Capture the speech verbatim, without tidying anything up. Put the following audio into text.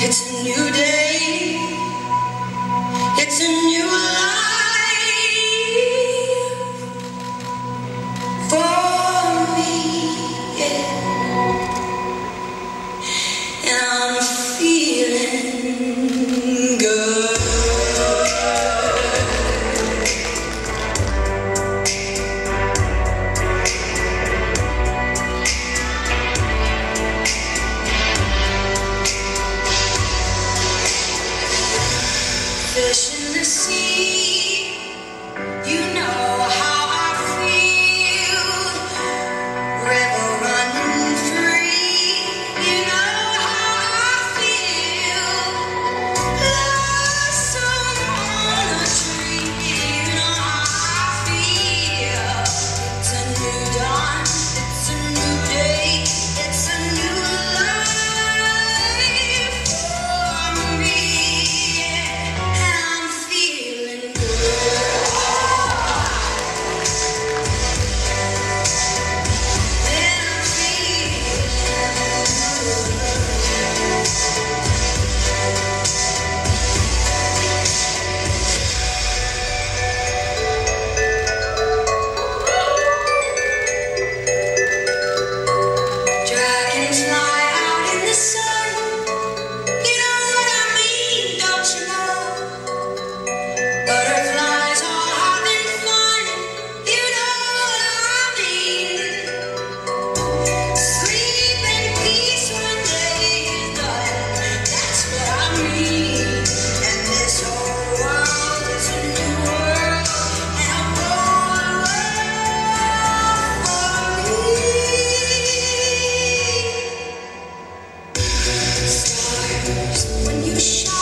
It's a new day, it's a new life for me, yeah. And I'm feeling good. Fish in the sea, you know how I feel. River running free, you know how I feel. Blossom on a tree, you know how I feel. It's a new dawn, it's a new day, it's a new life for me. When you shine.